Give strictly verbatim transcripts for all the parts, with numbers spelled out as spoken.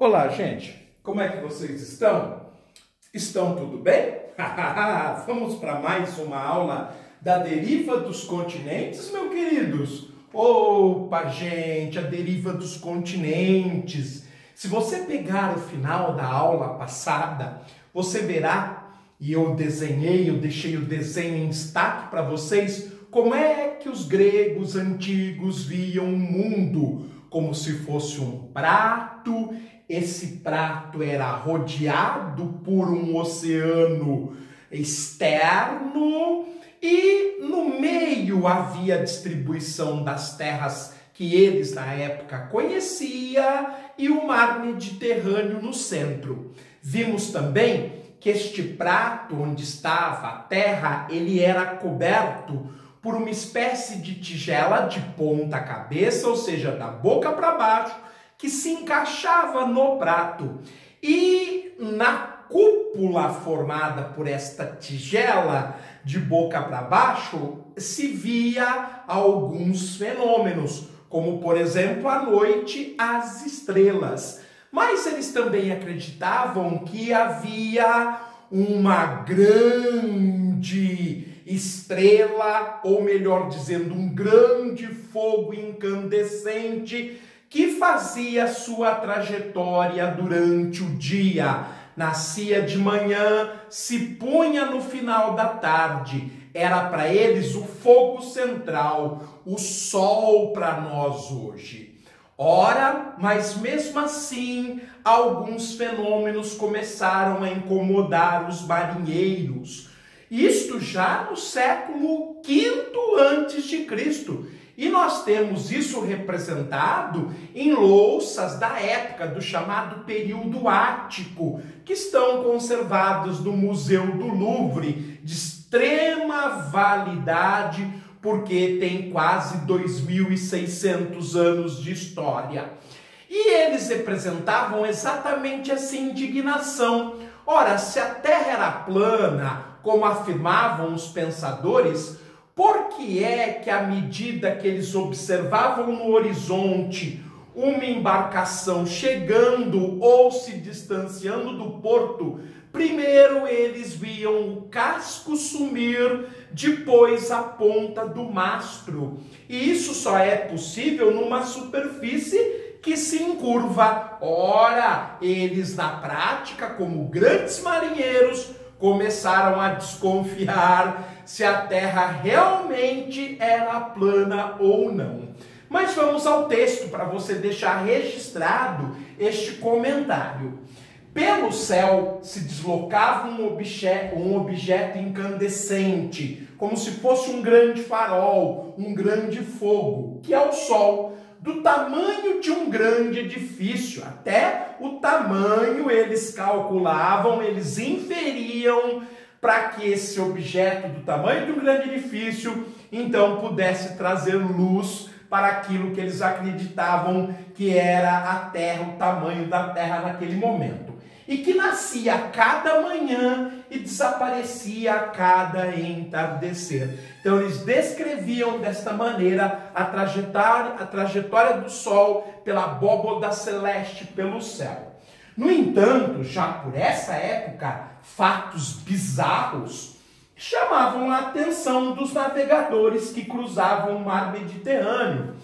Olá, gente! Como é que vocês estão? Estão tudo bem? Vamos para mais uma aula da deriva dos continentes, meus queridos? Opa, gente! A deriva dos continentes! Se você pegar o final da aula passada, você verá, e eu desenhei, eu deixei o desenho em destaque para vocês, como é que os gregos antigos viam o mundo, como se fosse um prato. Esse prato era rodeado por um oceano externo e no meio havia a distribuição das terras que eles na época conheciam e o mar Mediterrâneo no centro. Vimos também que este prato onde estava a terra, ele era coberto por uma espécie de tigela de ponta cabeça, ou seja, da boca para baixo, que se encaixava no prato. E na cúpula formada por esta tigela de boca para baixo, se via alguns fenômenos, como, por exemplo, à noite, as estrelas. Mas eles também acreditavam que havia uma grande estrela, ou melhor dizendo, um grande fogo incandescente que fazia sua trajetória durante o dia. Nascia de manhã, se punha no final da tarde. Era para eles o fogo central, o sol para nós hoje. Ora, mas mesmo assim, alguns fenômenos começaram a incomodar os marinheiros. Isto já no século quinto antes de Cristo. E nós temos isso representado em louças da época do chamado período ático, que estão conservadas no Museu do Louvre, de extrema validade, porque tem quase dois mil e seiscentos anos de história. E eles representavam exatamente essa indignação. Ora, se a Terra era plana, como afirmavam os pensadores, por que é que à medida que eles observavam no horizonte uma embarcação chegando ou se distanciando do porto, primeiro eles viam o casco sumir, depois a ponta do mastro? E isso só é possível numa superfície que se encurva. Ora, eles na prática, como grandes marinheiros, começaram a desconfiar se a Terra realmente era plana ou não. Mas vamos ao texto para você deixar registrado este comentário. Pelo céu se deslocava um objeto, um objeto incandescente, como se fosse um grande farol, um grande fogo, que é o Sol, do tamanho de um grande edifício. Até o tamanho eles calculavam, eles inferiam para que esse objeto do tamanho de um grande edifício, então, pudesse trazer luz para aquilo que eles acreditavam que era a Terra, o tamanho da Terra naquele momento. E que nascia a cada manhã e desaparecia a cada entardecer. Então eles descreviam desta maneira a trajetória, a trajetória do Sol pela abóboda celeste, pelo céu. No entanto, já por essa época, fatos bizarros chamavam a atenção dos navegadores que cruzavam o mar Mediterrâneo,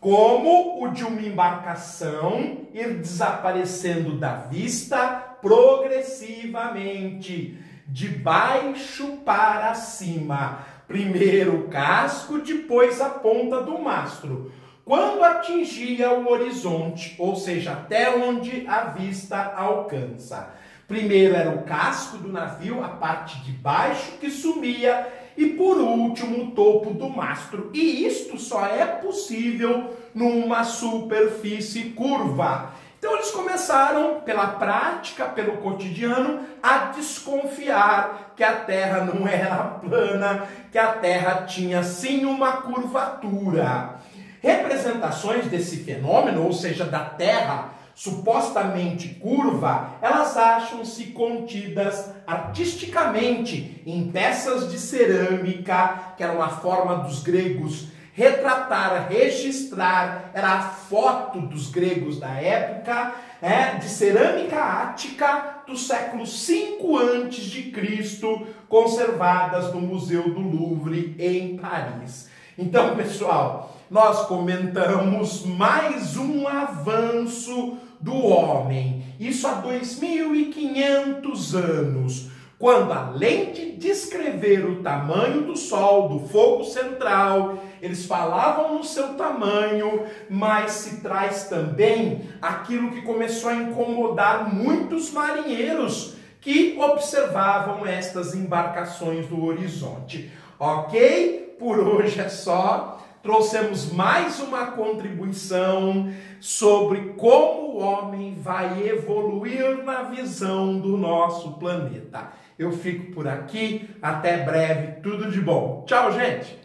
como o de uma embarcação ir desaparecendo da vista progressivamente, de baixo para cima. Primeiro o casco, depois a ponta do mastro, quando atingia o horizonte, ou seja, até onde a vista alcança. Primeiro era o casco do navio, a parte de baixo que sumia, e por último, o topo do mastro. E isto só é possível numa superfície curva. Então eles começaram, pela prática, pelo cotidiano, a desconfiar que a Terra não era plana, que a Terra tinha sim uma curvatura. Representações desse fenômeno, ou seja, da Terra supostamente curva, elas acham-se contidas artisticamente em peças de cerâmica, que era uma forma dos gregos retratar, registrar, era a foto dos gregos da época, é, de cerâmica ática do século cinco antes de Cristo, conservadas no Museu do Louvre, em Paris. Então, pessoal, nós comentamos mais um avanço do homem, isso há dois mil e quinhentos anos, quando, além de descrever o tamanho do Sol, do fogo central, eles falavam no seu tamanho, mas se traz também aquilo que começou a incomodar muitos marinheiros que observavam estas embarcações no horizonte. Ok? Por hoje é só. Trouxemos mais uma contribuição sobre como o homem vai evoluir na visão do nosso planeta. Eu fico por aqui, até breve, tudo de bom. Tchau, gente!